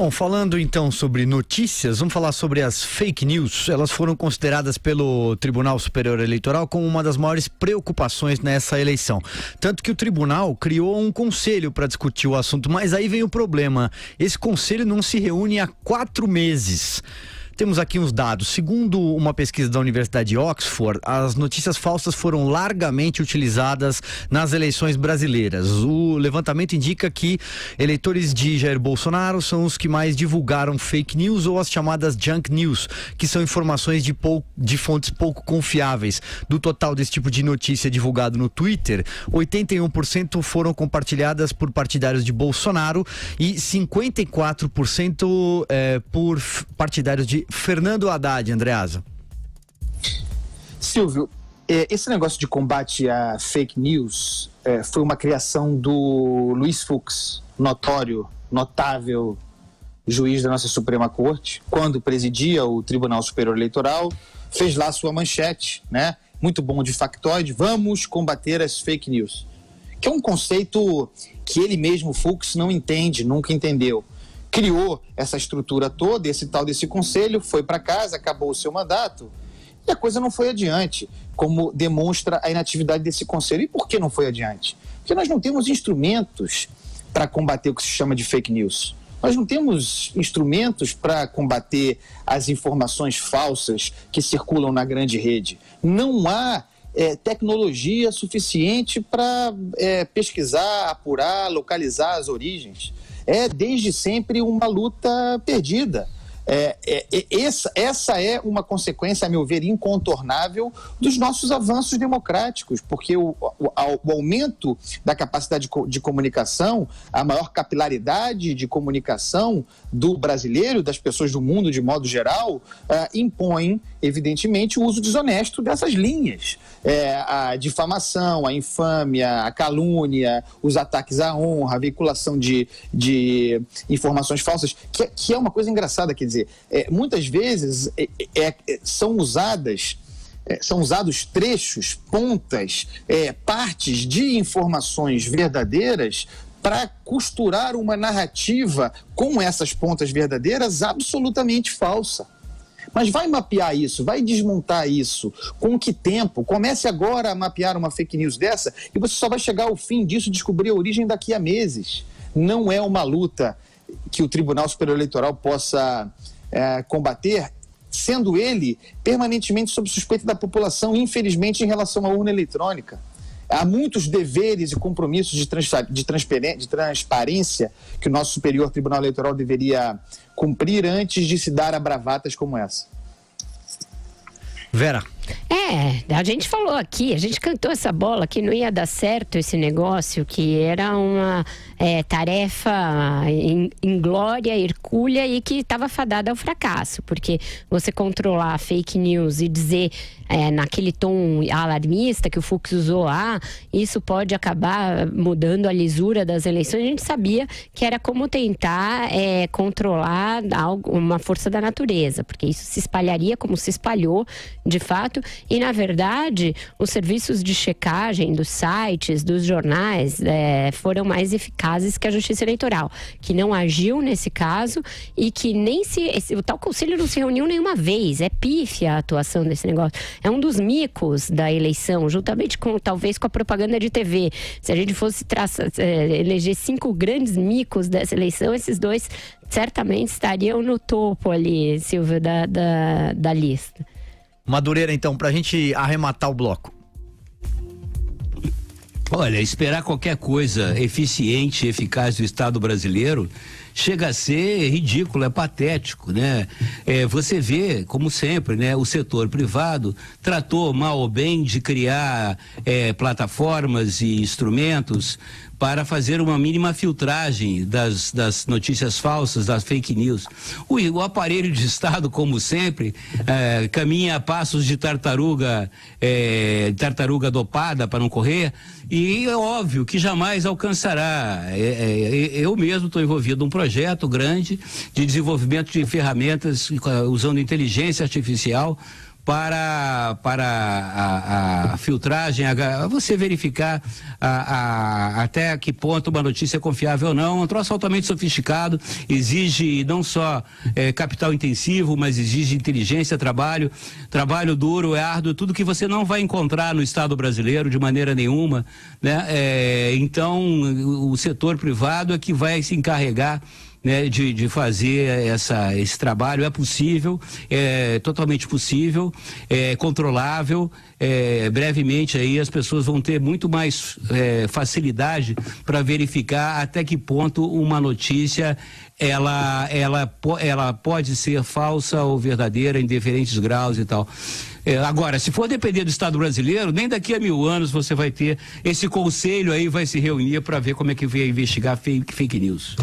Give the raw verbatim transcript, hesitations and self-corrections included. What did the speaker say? Bom, falando então sobre notícias, vamos falar sobre as fake news. Elas foram consideradas pelo Tribunal Superior Eleitoral como uma das maiores preocupações nessa eleição. Tanto que o tribunal criou um conselho para discutir o assunto, mas aí vem o problema. Esse conselho não se reúne há quatro meses. Temos aqui uns dados. Segundo uma pesquisa da Universidade de Oxford, as notícias falsas foram largamente utilizadas nas eleições brasileiras. O levantamento indica que eleitores de Jair Bolsonaro são os que mais divulgaram fake news ou as chamadas junk news, que são informações de, pou... de fontes pouco confiáveis. Do total desse tipo de notícia divulgado no Twitter, oitenta e um por cento foram compartilhadas por partidários de Bolsonaro e cinquenta e quatro por cento é, por partidários de Fernando Haddad, Andreasa. Silvio, esse negócio de combate à fake news foi uma criação do Luiz Fux, notório, notável juiz da nossa Suprema Corte, quando presidia o Tribunal Superior Eleitoral, fez lá sua manchete, né? Muito bom de factoide, vamos combater as fake news, que é um conceito que ele mesmo, Fux, não entende, nunca entendeu. Criou essa estrutura toda, esse tal desse conselho, foi para casa, acabou o seu mandato e a coisa não foi adiante, como demonstra a inatividade desse conselho. E por que não foi adiante? Porque nós não temos instrumentos para combater o que se chama de fake news. Nós não temos instrumentos para combater as informações falsas que circulam na grande rede. Não há é, tecnologia suficiente para é, pesquisar, apurar, localizar as origens. É desde sempre uma luta perdida. É, é, é, essa, essa é uma consequência, a meu ver, incontornável dos nossos avanços democráticos, porque o, o, o aumento da capacidade de, de comunicação, a maior capilaridade de comunicação do brasileiro, das pessoas do mundo de modo geral, é, impõe, evidentemente, o uso desonesto dessas linhas. É, a difamação, a infâmia, a calúnia, os ataques à honra, a veiculação de, de informações falsas, que, que é uma coisa engraçada, quer dizer, É, muitas vezes é, é, são usadas, é, são usados trechos, pontas, é, partes de informações verdadeiras para costurar uma narrativa com essas pontas verdadeiras absolutamente falsa. Mas vai mapear isso, vai desmontar isso. Com que tempo? Comece agora a mapear uma fake news dessa e você só vai chegar ao fim disso e descobrir a origem daqui a meses. Não é uma luta que o Tribunal Superior Eleitoral possa é, combater, sendo ele permanentemente sob suspeita da população, infelizmente, em relação à urna eletrônica. Há muitos deveres e compromissos de, trans, de, de transparência que o nosso Superior Tribunal Eleitoral deveria cumprir antes de se dar a bravatas como essa. Vera. É, a gente falou aqui, a gente cantou essa bola que não ia dar certo esse negócio, que era uma é, tarefa inglória, hercúlea e que estava fadada ao fracasso, porque você controlar fake news e dizer é, naquele tom alarmista que o Fux usou, ah, isso pode acabar mudando a lisura das eleições, a gente sabia que era como tentar é, controlar algo, uma força da natureza, porque isso se espalharia como se espalhou de fato. E, na verdade, os serviços de checagem dos sites, dos jornais, é, foram mais eficazes que a Justiça Eleitoral, que não agiu nesse caso e que nem se... Esse, o tal conselho não se reuniu nenhuma vez. É pífia a atuação desse negócio. É um dos micos da eleição, juntamente com, talvez, com a propaganda de T V. Se a gente fosse traça, é, eleger cinco grandes micos dessa eleição, esses dois certamente estariam no topo ali, Silvio, da, da, da lista. Madureira, então, para a gente arrematar o bloco. Olha, esperar qualquer coisa eficiente, eficaz do Estado brasileiro chega a ser ridículo, é patético, né? É, você vê, como sempre, né? O setor privado tratou mal ou bem de criar é, plataformas e instrumentos para fazer uma mínima filtragem das, das notícias falsas, das fake news. O, o aparelho de Estado, como sempre, é, caminha a passos de tartaruga, é, tartaruga dopada para não correr, e é óbvio que jamais alcançará. É, é, eu mesmo estou envolvido num projeto projeto grande de desenvolvimento de ferramentas usando inteligência artificial para, para a, a filtragem, a, você verificar a, a, até que ponto uma notícia é confiável ou não. Um troço altamente sofisticado, exige não só é, capital intensivo, mas exige inteligência, trabalho, trabalho duro, é árduo, tudo que você não vai encontrar no Estado brasileiro de maneira nenhuma, né? É, então, o setor privado é que vai se encarregar, né, de, de fazer essa, esse trabalho. É possível, é totalmente possível, é controlável, é, brevemente aí as pessoas vão ter muito mais é, facilidade para verificar até que ponto uma notícia ela, ela, ela pode ser falsa ou verdadeira em diferentes graus e tal. É, agora, se for depender do Estado brasileiro, nem daqui a mil anos você vai ter, esse conselho aí vai se reunir para ver como é que vai investigar fake, fake news.